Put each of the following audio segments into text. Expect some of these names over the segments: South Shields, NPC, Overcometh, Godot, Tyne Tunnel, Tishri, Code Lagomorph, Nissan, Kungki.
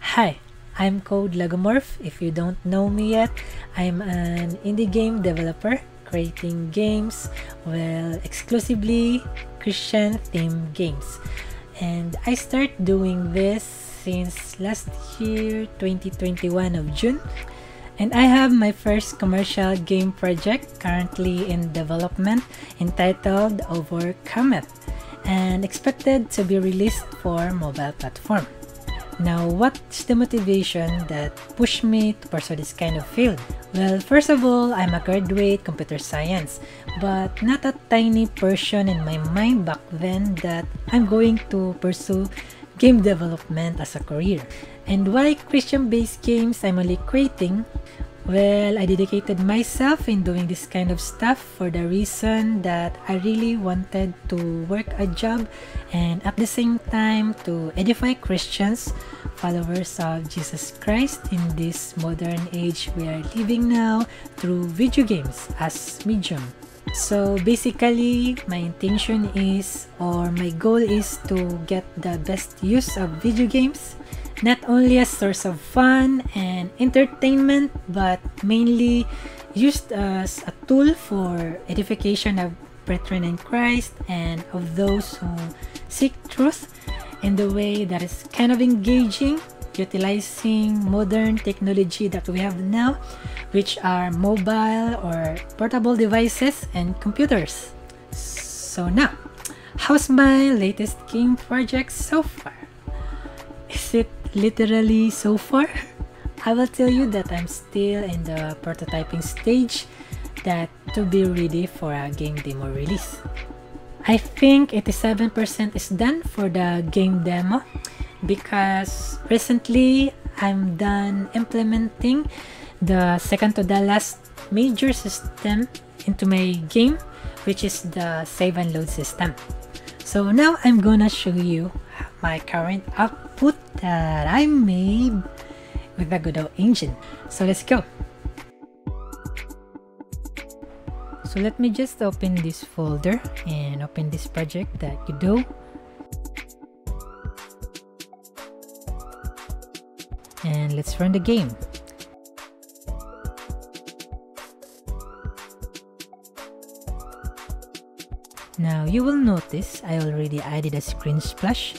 Hi, I'm Code Lagomorph. If you don't know me yet, I'm an indie game developer creating games, well, exclusively Christian themed games. And I started doing this since last year, 2021 of June. And I have my first commercial game project currently in development entitled Overcometh and expected to be released for mobile platform. Now, what's the motivation that pushed me to pursue this kind of field? Well, first of all, I'm a graduate computer science, but not a tiny portion in my mind back then that I'm going to pursue game development as a career. And why Christian-based games I'm only creating? Well, I dedicated myself in doing this kind of stuff for the reason that I really wanted to work a job and at the same time to edify Christians, followers of Jesus Christ in this modern age we are living now through video games as medium. So basically, my intention is, or my goal is, to get the best use of video games, not only as source of fun and entertainment, but mainly used as a tool for edification of brethren in Christ and of those who seek truth in the way that is kind of engaging, utilizing modern technology that we have now, which are mobile or portable devices and computers. So now, how's my latest game project so far? Is it literally so far? I will tell you that I'm still in the prototyping stage that to be ready for a game demo release. I think 87% is done for the game demo, because recently I'm done implementing the second to the last major system into my game, which is the save and load system. So now I'm gonna show you my current output that I made with the Godot engine. So let's go. So let me just open this folder and open this project that Godot. And let's run the game. Now you will notice I already added a screen splash.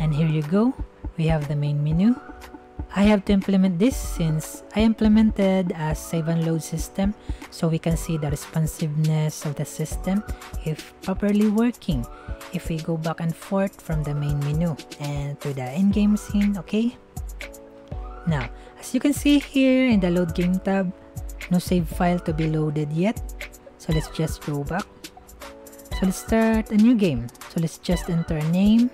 And here you go, we have the main menu. I have to implement this since I implemented a save and load system, so we can see the responsiveness of the system if properly working, if we go back and forth from the main menu and to the end game scene, okay? Now, as you can see here in the load game tab, no save file to be loaded yet, so let's just go back. So let's start a new game, so let's just enter a name.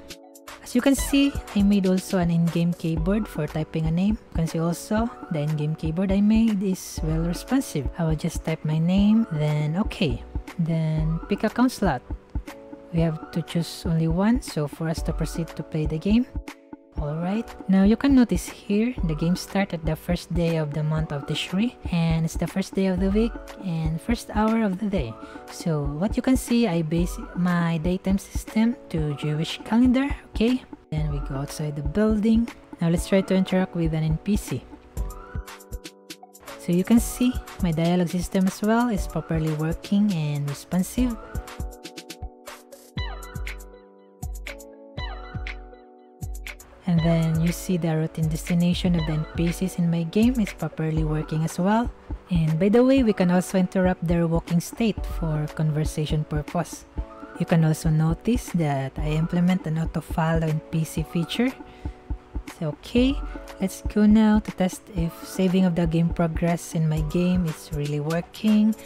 As you can see, I made also an in-game keyboard for typing a name. You can see also the in-game keyboard I made is well responsive. I will just type my name, then okay. Then pick a count slot. We have to choose only one, so for us to proceed to play the game. Alright, now you can notice here, the game started the first day of the month of Tishri, and it's the first day of the week and first hour of the day. So what you can see, I base my daytime system to Jewish calendar, okay? Then we go outside the building. Now let's try to interact with an NPC. So you can see my dialogue system as well is properly working and responsive. And then you see the routine destination of the NPCs in my game is properly working as well. And by the way, we can also interrupt their walking state for conversation purpose. You can also notice that I implement an auto-follow NPC feature. So okay, let's go now to test if saving of the game progress in my game is really working.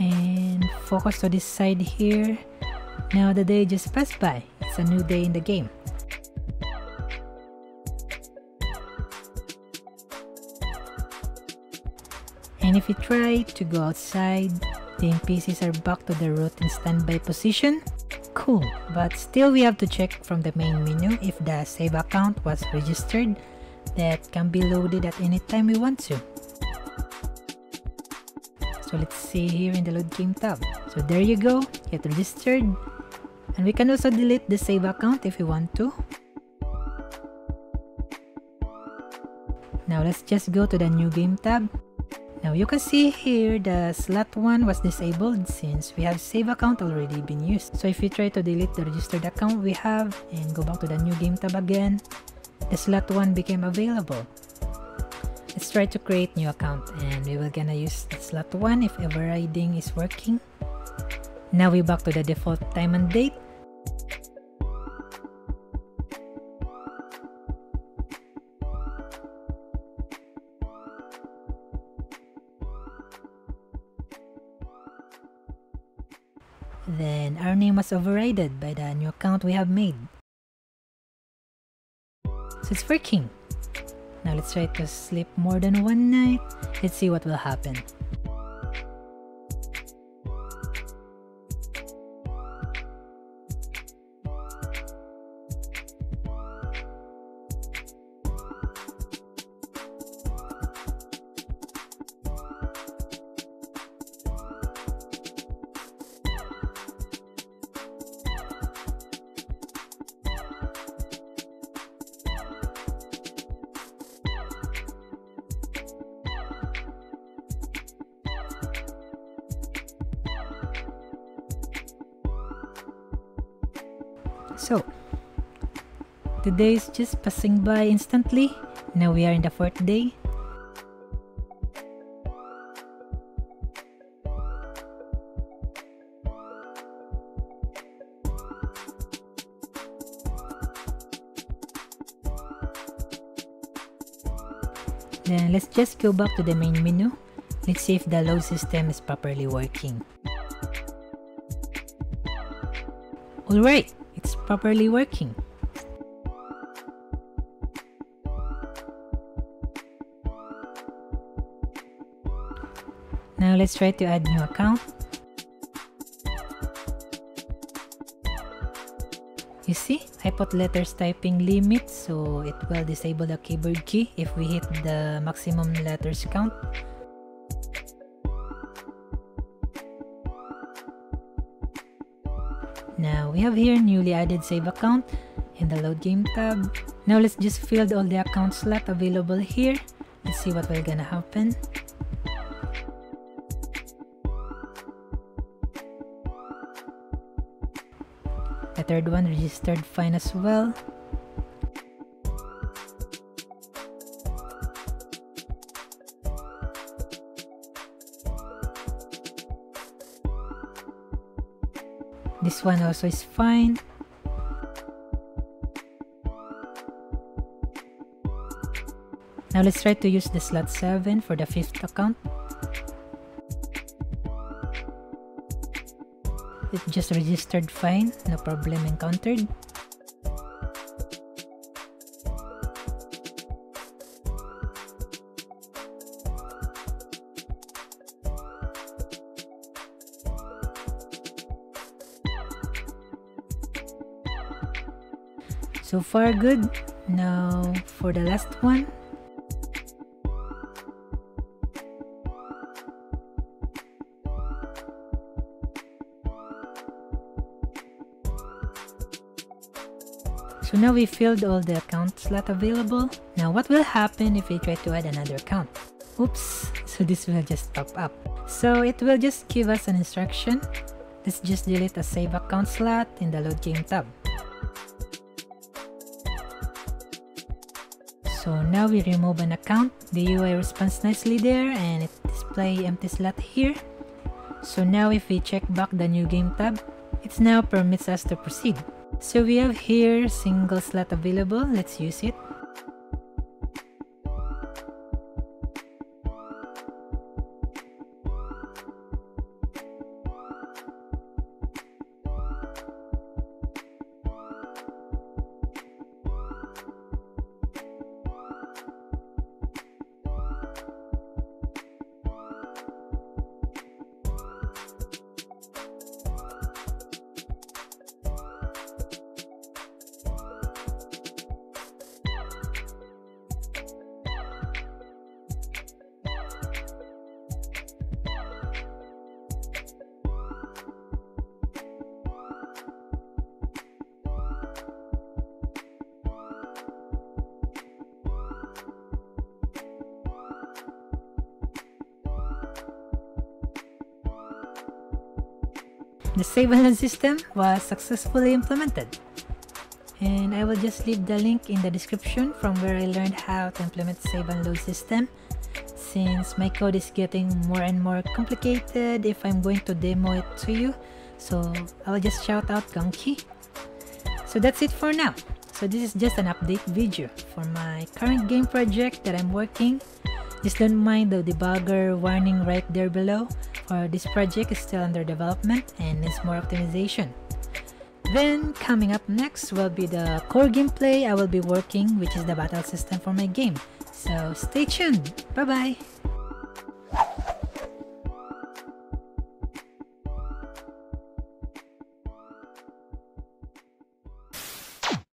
And focus to this side here. Now the day just passed by. It's a new day in the game. And if you try to go outside, The NPCs are back to the root in standby position. Cool, but still we have to check from the main menu if the save account was registered. That can be loaded at any time we want to. So let's see here in the load game tab. So there you go, get registered. And we can also delete the save account if we want to. Now let's just go to the new game tab. Now you can see here the slot 1 was disabled since we have save account already been used. So if you try to delete the registered account we have and go back to the new game tab again, the slot 1 became available. Let's try to create new account and we will gonna use the slot 1 if overriding is working. Now we back to the default time and date. Then our name was overridden by the new account we have made. So it's working. Now let's try to sleep more than one night. Let's see what will happen. So, the day is just passing by instantly. Now we are in the 4th day. Then let's just go back to the main menu. Let's see if the load system is properly working. Alright! It's properly working. Now let's try to add new account. You see, I put letters typing limit so it will disable the keyboard key if we hit the maximum letters count. Now we have here newly added save account in the load game tab. Now let's just fill all the account slot available here. Let's see what will gonna happen. The 3rd one registered fine as well. This one also is fine. Now let's try to use the slot 7 for the 5th account. It just registered fine, no problem encountered. So far good. Now for the last one. So now we filled all the account slot available. Now what will happen if we try to add another account? Oops, so this will just pop up. So it will just give us an instruction. Let's just delete a save account slot in the load game tab. So now we remove an account. The UI responds nicely there and it displays empty slot here. So now if we check back the new game tab, it now permits us to proceed. So we have here single slot available. Let's use it. The save island system was successfully implemented, and I will just leave the link in the description from where I learned how to implement save and load system, since my code is getting more and more complicated if I'm going to demo it to you. So I'll just shout out Kungki. So that's it for now. So this is just an update video for my current game project that I'm working. Just don't mind the debugger warning right there below, for this project is still under development and needs more optimization. Then coming up next will be the core gameplay I will be working, which is the battle system for my game. So stay tuned. Bye bye.